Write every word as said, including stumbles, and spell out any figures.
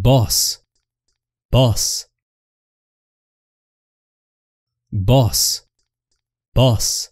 boss, boss, boss, boss.